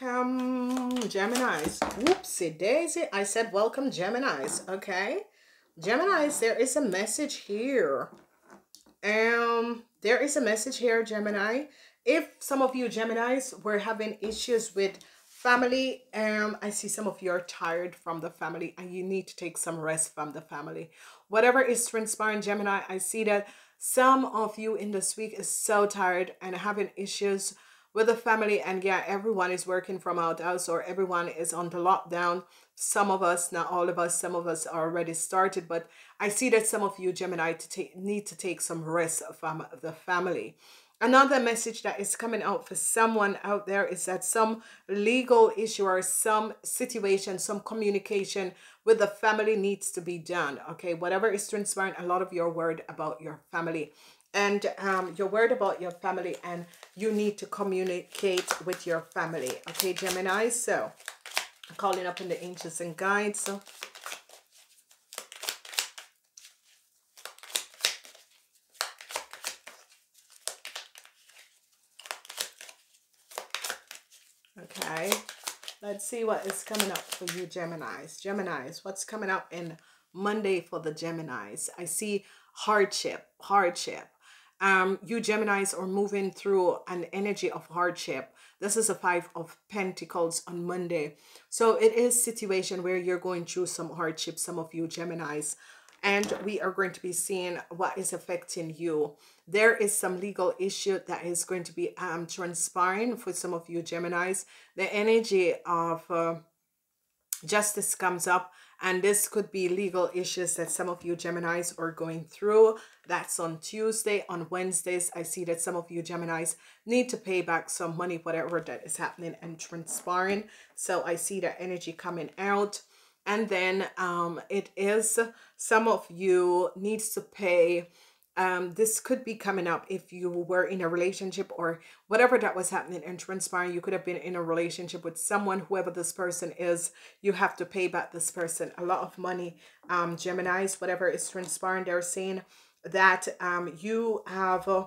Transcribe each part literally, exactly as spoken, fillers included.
welcome Geminis. Whoopsie daisy, I said welcome Geminis. Okay, Geminis, there is a message here. Um there is a message here, Gemini. If some of you Geminis were having issues with family, um I see some of you are tired from the family and you need to take some rest from the family. Whatever is transpiring, Gemini, I see that some of you in this week is so tired and having issues with the family, and yeah, everyone is working from out house or everyone is on the lockdown. Some of us, not all of us, some of us are already started, but I see that some of you Gemini to take, need to take some rest from the family. Another message that is coming out for someone out there is that some legal issue or some situation, some communication with the family needs to be done. Okay, whatever is transpiring, a lot of your word about your family. And um, you're worried about your family and you need to communicate with your family. Okay, Gemini. So, calling up in the angels and guides. So, okay. Let's see what is coming up for you, Geminis. Geminis, what's coming up in Monday for the Geminis? I see hardship, hardship. Um, you Geminis are moving through an energy of hardship. This is a five of pentacles on Monday. So it is a situation where you're going through some hardship, some of you Geminis, and we are going to be seeing what is affecting you. There is some legal issue that is going to be um, transpiring for some of you Geminis. The energy of uh, justice comes up. And this could be legal issues that some of you Geminis are going through. That's on Tuesday. On Wednesdays, I see that some of you Geminis need to pay back some money, whatever that is happening and transpiring. So I see that energy coming out. And then um, it is some of you needs to pay. Um, this could be coming up if you were in a relationship or whatever that was happening and transpiring. You could have been in a relationship with someone, whoever this person is. You have to pay back this person a lot of money. Um, Geminis, whatever is transpiring, they're saying that um, you have uh,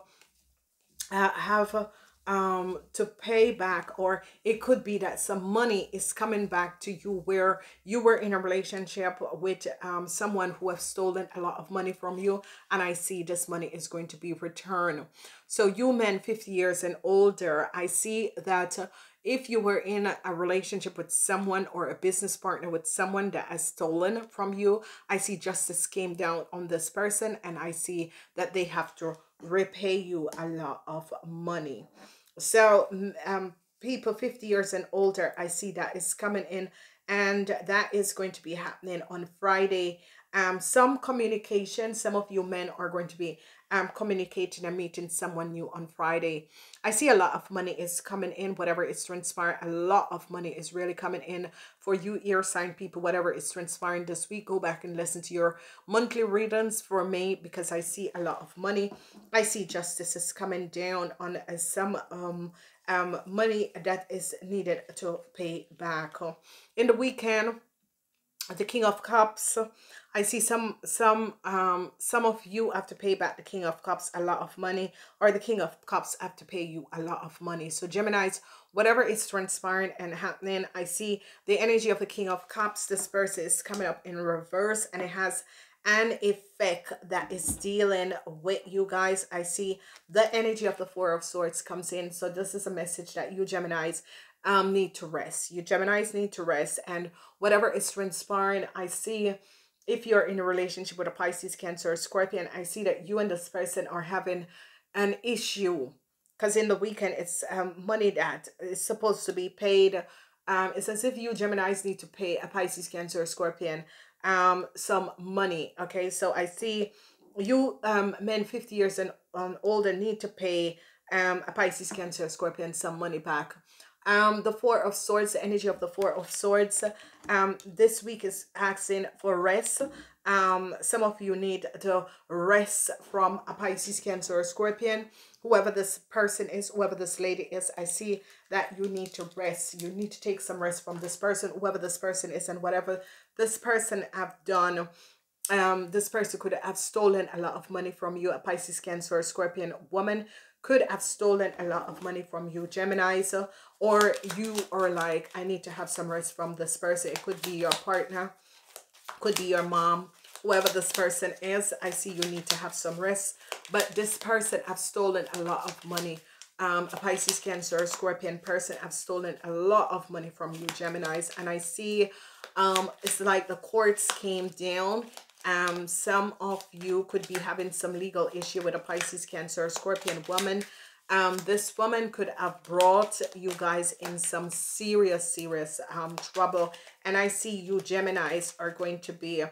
have um, to pay back, or it could be that some money is coming back to you where you were in a relationship with um, someone who has stolen a lot of money from you, and I see this money is going to be returned. So you men fifty years and older, I see that uh, if you were in a relationship with someone or a business partner with someone that has stolen from you, I see justice came down on this person, and I see that they have to repay you a lot of money. So um, people fifty years and older, I see that is coming in, and that is going to be happening on Friday. Um, some communication, some of you men are going to be um, communicating and meeting someone new on Friday. I see a lot of money is coming in, whatever is transpiring. A lot of money is really coming in for you ear sign people, whatever is transpiring this week. Go back and listen to your monthly readings for May, because I see a lot of money. I see justice is coming down on uh, some um, um, money that is needed to pay back. In the weekend, the King of Cups, I see some some um some of you have to pay back the King of Cups a lot of money, or the King of Cups have to pay you a lot of money. So Geminis, whatever is transpiring and happening, I see the energy of the King of Cups. This person is coming up in reverse, and it has an effect that is dealing with you guys. I see the energy of the Four of Swords comes in. So this is a message that you Geminis um need to rest. You Geminis need to rest, and whatever is transpiring, I see if you're in a relationship with a Pisces, Cancer, or Scorpion, I see that you and this person are having an issue, because in the weekend it's um money that is supposed to be paid. Um it's as if you Geminis need to pay a Pisces, Cancer, or Scorpion um some money. Okay, so I see you um men fifty years and um, older need to pay um a Pisces, Cancer, or Scorpion some money back. Um the Four of Swords, the energy of the Four of Swords, um this week is asking for rest. Um some of you need to rest from a Pisces, Cancer, or Scorpion, whoever this person is, whoever this lady is. I see that you need to rest. You need to take some rest from this person, whoever this person is, and whatever this person have done. Um this person could have stolen a lot of money from you, a Pisces, Cancer, or Scorpion woman. could have stolen a lot of money from you, Gemini. So, or you are like, I need to have some rest from this person. It could be your partner, could be your mom, whoever this person is. I see you need to have some rest, but this person have stolen a lot of money. Um, a Pisces, Cancer, Scorpion person have stolen a lot of money from you, Geminis. And I see um, it's like the courts came down. Um, some of you could be having some legal issue with a Pisces, Cancer, Scorpion woman. Um, this woman could have brought you guys in some serious, serious um, trouble. And I see you, Geminis, are going to be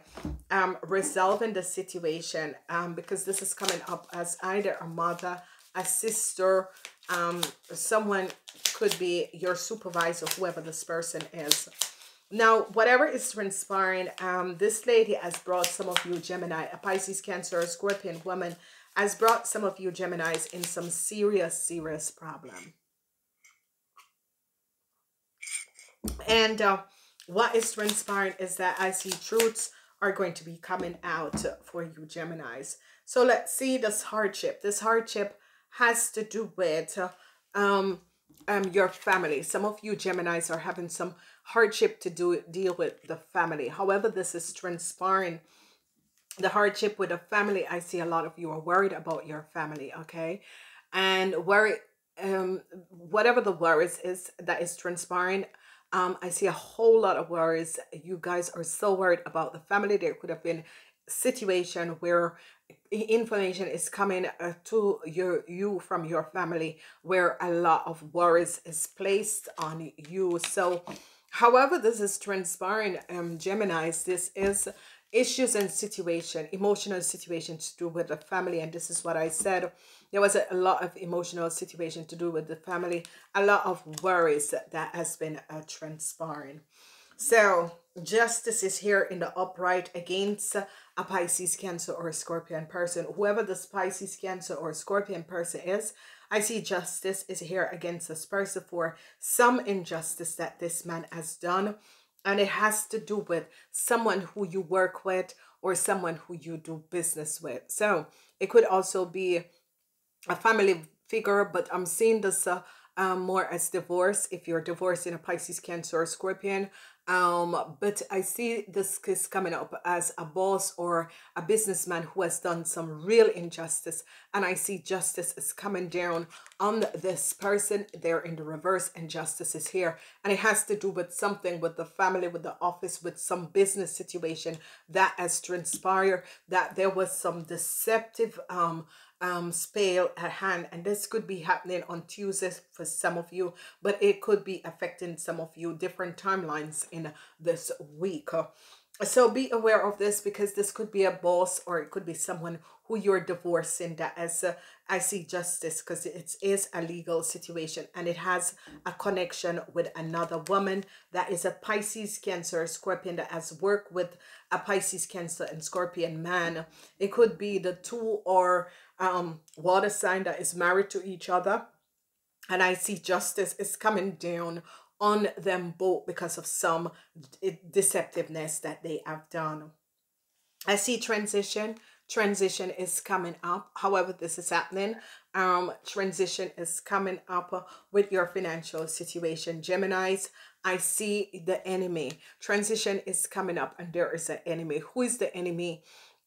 um, resolving the situation um, because this is coming up as either a mother, a sister, um, someone could be your supervisor, whoever this person is. Now, whatever is transpiring, um, this lady has brought some of you, Gemini, a Pisces, Cancer, Scorpion woman, has brought some of you, Geminis, in some serious, serious problem. And uh, what is transpiring is that I see truths are going to be coming out for you, Geminis. So let's see this hardship. This hardship has to do with um, um, your family. Some of you Geminis are having some hardship to do deal with the family. However, this is transpiring. The hardship with the family, I see a lot of you are worried about your family, okay? And worry, um, whatever the worries is that is transpiring, um, I see a whole lot of worries. You guys are so worried about the family. There could have been situation where information is coming uh, to your you from your family, where a lot of worries is placed on you. So however this is transpiring, um Geminis, this is issues and situation, emotional situation to do with the family. And this is what I said, there was a, a lot of emotional situation to do with the family, a lot of worries that, that has been uh, transpiring. So justice is here in the upright against a Pisces, Cancer, or a Scorpion person. Whoever this Pisces, Cancer, or Scorpion person is, I see justice is here against this person for some injustice that this man has done. And it has to do with someone who you work with or someone who you do business with. So it could also be a family figure, but I'm seeing this uh, um, more as divorce. If you're divorcing a Pisces, Cancer, or Scorpion, Um, but I see this is coming up as a boss or a businessman who has done some real injustice, and I see justice is coming down on this person. They're in the reverse and justice is here, and it has to do with something with the family, with the office, with some business situation that has transpired, that there was some deceptive um um spell at hand. And this could be happening on Tuesdays for some of you, but it could be affecting some of you different timelines in this week. So be aware of this, because this could be a boss or it could be someone who you're divorcing that as uh, I see justice, because it is a legal situation and it has a connection with another woman that is a Pisces, Cancer, Scorpion that has worked with a Pisces, Cancer, and Scorpion man. It could be the two or um water sign that is married to each other, and I see justice is coming down on them both because of some deceptiveness that they have done. I see transition. Transition is coming up. However this is happening, um transition is coming up with your financial situation, Geminis. I see the enemy. Transition is coming up and there is an enemy. Who is the enemy?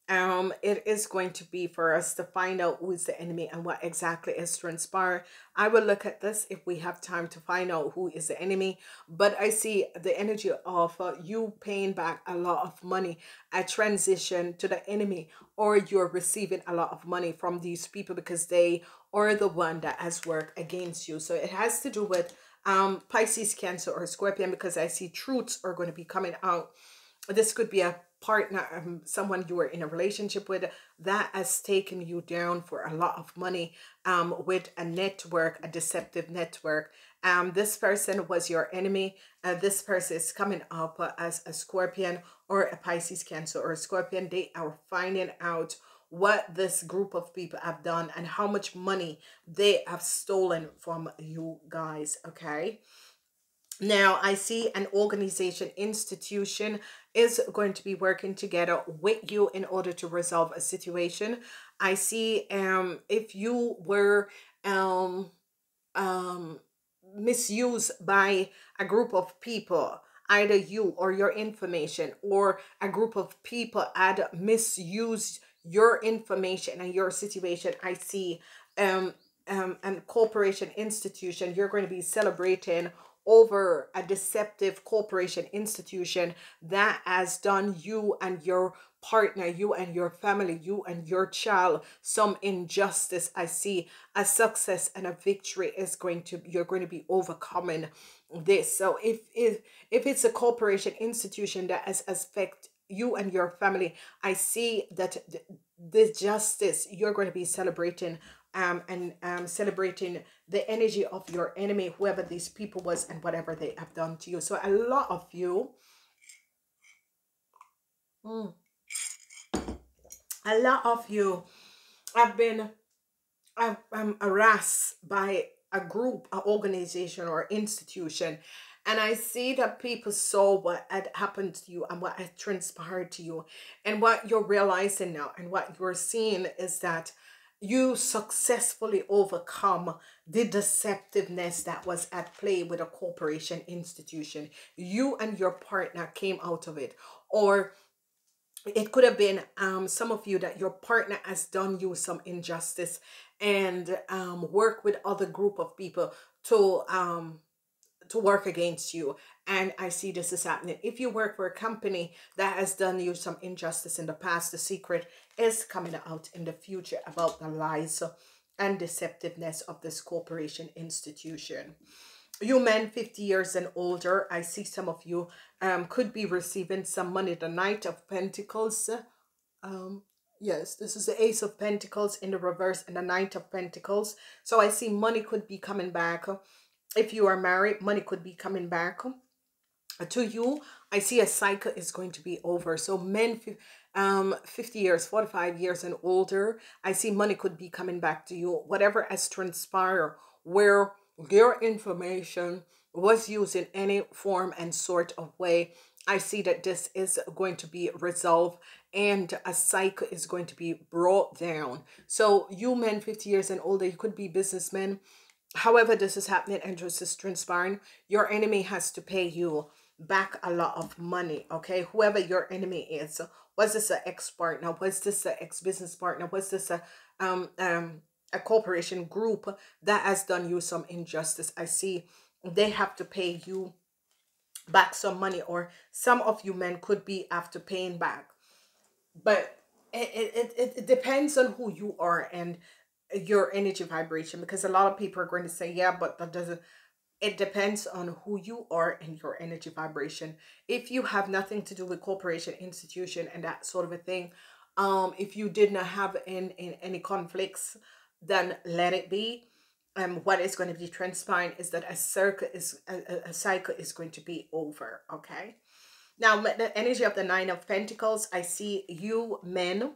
Um, it is going to be for us to find out who is the enemy and what exactly is transpiring. I will look at this if we have time to find out who is the enemy. But I see the energy of uh, you paying back a lot of money, a transition to the enemy, or you're receiving a lot of money from these people because they are the one that has worked against you. So it has to do with um, Pisces, Cancer, or Scorpion, because I see truths are going to be coming out. This could be a partner, um, someone you were in a relationship with that has taken you down for a lot of money, um, with a network, a deceptive network. Um, this person was your enemy. Uh, this person is coming up uh, as a Scorpion or a Pisces, Cancer, or a Scorpion. They are finding out what this group of people have done and how much money they have stolen from you guys, okay? Now, I see an organization, institution is going to be working together with you in order to resolve a situation. I see um, if you were um, um, misused by a group of people, either you or your information, or a group of people had misused your information and your situation. I see um, um, and corporation institution, you're going to be celebrating over a deceptive corporation institution that has done you and your partner, you and your family, you and your child some injustice. I see a success and a victory is going to, you're going to be overcoming this. So if if if it's a corporation institution that has affected you and your family, I see that th this justice, you're going to be celebrating Um, and um, celebrating the energy of your enemy, whoever these people was and whatever they have done to you. So a lot of you, mm, a lot of you have been uh, um, harassed by a group, an organization or institution. And I see that people saw what had happened to you and what had transpired to you. And what you're realizing now and what you're seeing is that you successfully overcome the deceptiveness that was at play with a corporation institution. You and your partner came out of it. Or it could have been um, some of you that your partner has done you some injustice and um, work with other group of people to um, to work against you. And I see this is happening. If you work for a company that has done you some injustice in the past, the secret is coming out in the future about the lies and deceptiveness of this corporation institution. You men fifty years and older, I see some of you um, could be receiving some money. The Knight of Pentacles. Um, yes, this is the Ace of Pentacles in the reverse and the Knight of Pentacles. So I see money could be coming back. If you are married, money could be coming back to you. I see a cycle is going to be over. So men um, fifty years, forty-five years and older, I see money could be coming back to you. Whatever has transpired where your information was used in any form and sort of way, I see that this is going to be resolved and a cycle is going to be brought down. So you men fifty years and older, you could be businessmen. However this is happening and this is transpiring, your enemy has to pay you back a lot of money, okay? Whoever your enemy is, was this an ex-partner? Was this an ex-business partner? Was this a, um, um, a corporation group that has done you some injustice? I see they have to pay you back some money, or some of you men could be after paying back. But it, it, it depends on who you are and your energy vibration, because a lot of people are going to say, yeah, but that doesn't, it depends on who you are and your energy vibration. If you have nothing to do with corporation, institution and that sort of a thing, um if you did not have in in any conflicts, then let it be. And um, what is going to be transpiring is that a circle is a, a cycle is going to be over, okay? Now the energy of the Nine of Pentacles, I see you men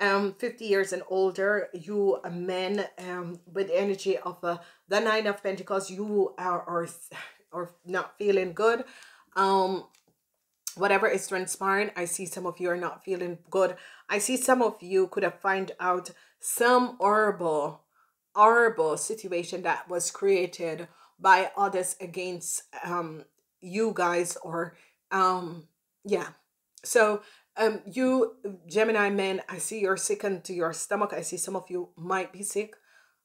Um, fifty years and older, you men um, with energy of uh, the Nine of Pentacles, you are, are, are not feeling good. Um, whatever is transpiring, I see some of you are not feeling good. I see some of you could have found out some horrible, horrible situation that was created by others against um, you guys, or um, yeah. So Um, you Gemini men, I see you're sickened to your stomach. I see some of you might be sick.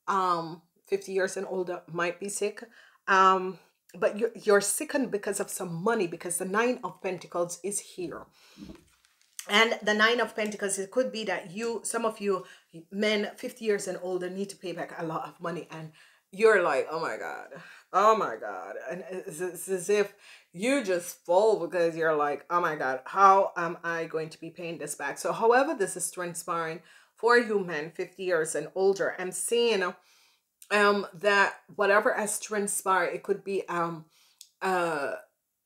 Um, fifty years and older might be sick. Um, but you're, you're sickened because of some money, because the Nine of Pentacles is here. And the Nine of Pentacles, it could be that you, some of you men fifty years and older, need to pay back a lot of money. And you're like, oh my God, oh my God. And it's, it's as if you just fall, because you're like, oh my God, how am I going to be paying this back? So however this is transpiring for you men fifty years and older, I'm seeing um, that whatever has transpired, it could be um, uh,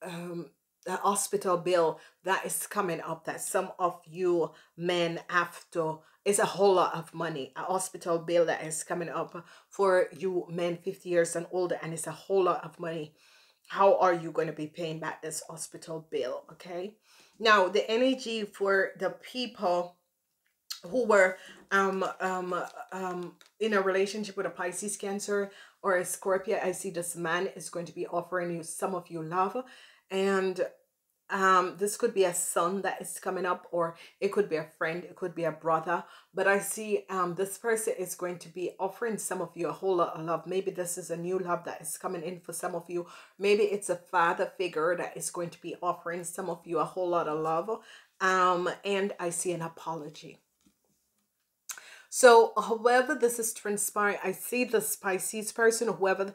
um, a hospital bill that is coming up that some of you men have to, it's a whole lot of money, a hospital bill that is coming up for you men fifty years and older, and it's a whole lot of money. How are you going to be paying back this hospital bill? Okay. Now the energy for the people who were um, um, um, in a relationship with a Pisces, Cancer, or a Scorpio, I see this man is going to be offering you, some of you, love. And um, this could be a son that is coming up, or it could be a friend, it could be a brother. But I see um, this person is going to be offering some of you a whole lot of love. Maybe this is a new love that is coming in for some of you. Maybe it's a father figure that is going to be offering some of you a whole lot of love. Um, and I see an apology. So however this is transpiring, I see this Pisces person, whoever,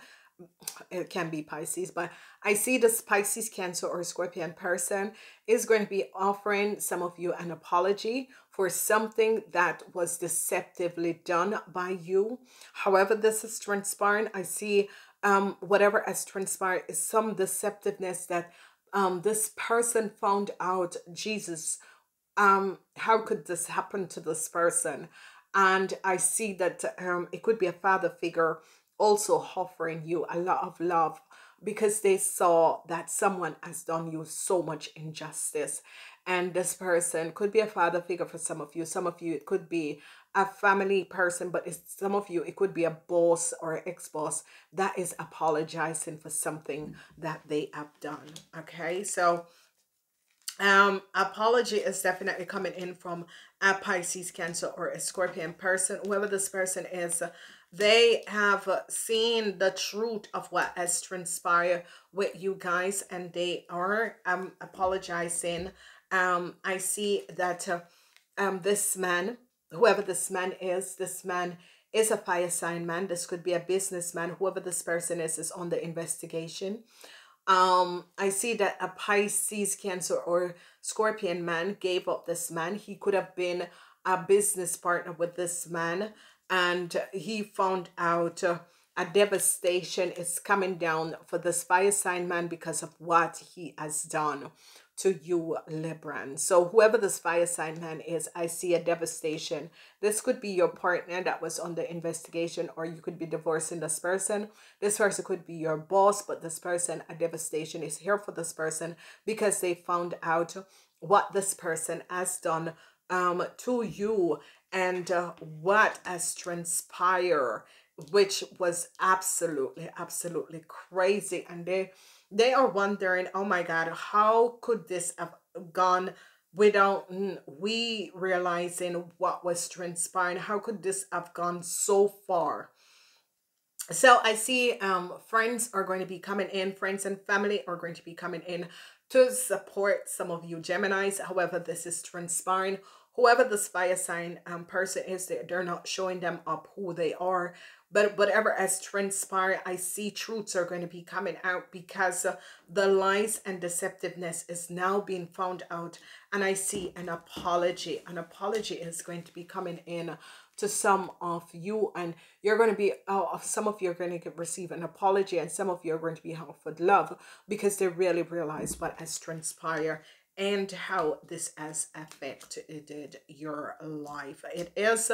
it can be Pisces, but I see this Pisces, Cancer, or Scorpion person is going to be offering some of you an apology for something that was deceptively done by you. However this is transpiring, I see um, whatever has transpired is some deceptiveness that um, this person found out. Jesus, um, how could this happen to this person? And I see that um, it could be a father figure also offering you a lot of love because they saw that someone has done you so much injustice. And this person could be a father figure for some of you. Some of you, it could be a family person, but it's, some of you, it could be a boss or ex-boss that is apologizing for something that they have done. Okay, so um apology is definitely coming in from a Pisces, Cancer, or a Scorpion person. Whoever this person is, they have seen the truth of what has transpired with you guys, and they are um apologizing. um I see that uh, um this man, whoever this man is, this man is a fire sign man. This could be a businessman. Whoever this person is is on the investigation. Um, I see that a Pisces, Cancer, or Scorpion man gave up this man. He could have been a business partner with this man, and he found out uh, a devastation is coming down for this fire sign man because of what he has done to you, Libran. So whoever this fire sign man is, I see a devastation. This could be your partner that was on the investigation, or you could be divorcing this person. This person could be your boss, but this person, a devastation is here for this person because they found out what this person has done um, to you, and uh, what has transpired, which was absolutely, absolutely crazy. And they they are wondering, oh my God, how could this have gone without we realizing what was transpiring? How could this have gone so far? So I see um, friends are going to be coming in. Friends and family are going to be coming in to support some of you Geminis. However this is transpiring, whoever this fire sign um, person is, they're not showing them up who they are. But whatever has transpired, I see truths are going to be coming out because uh, the lies and deceptiveness is now being found out. And I see an apology. An apology is going to be coming in to some of you. And you're going to be, oh, some of you are going to get, receive an apology. And some of you are going to be offered love because they really realize what has transpired and how this has affected your life. It is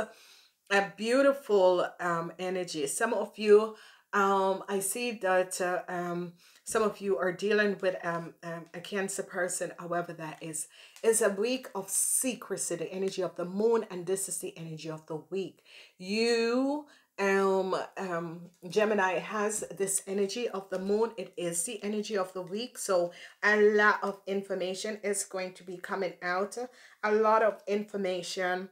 a beautiful um, energy. Some of you, um, I see that uh, um, some of you are dealing with um, um, a Cancer person, however that is. It's a week of secrecy, the energy of the moon, and this is the energy of the week. You, um, um, Gemini, has this energy of the moon. It is the energy of the week. So a lot of information is going to be coming out. A lot of information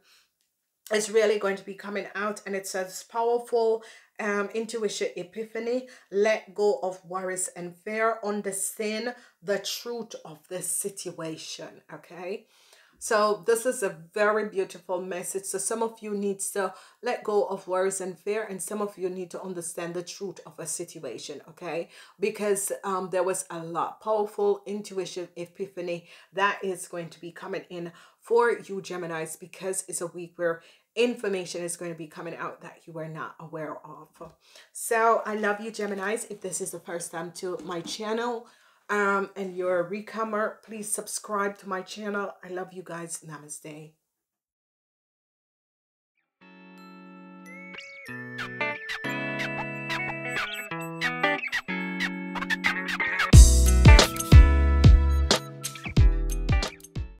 is really going to be coming out, and it says powerful um, intuition epiphany. Let go of worries and fear. Understand the truth of this situation. Okay, so this is a very beautiful message. So some of you need to let go of worries and fear, and some of you need to understand the truth of a situation, okay? Because um, there was a lot. Powerful intuition epiphany that is going to be coming in for you Geminis, because it's a week where information is going to be coming out that you are not aware of. So I love you Geminis. If this is the first time to my channel, Um, and you're a newcomer, please subscribe to my channel. I love you guys. Namaste.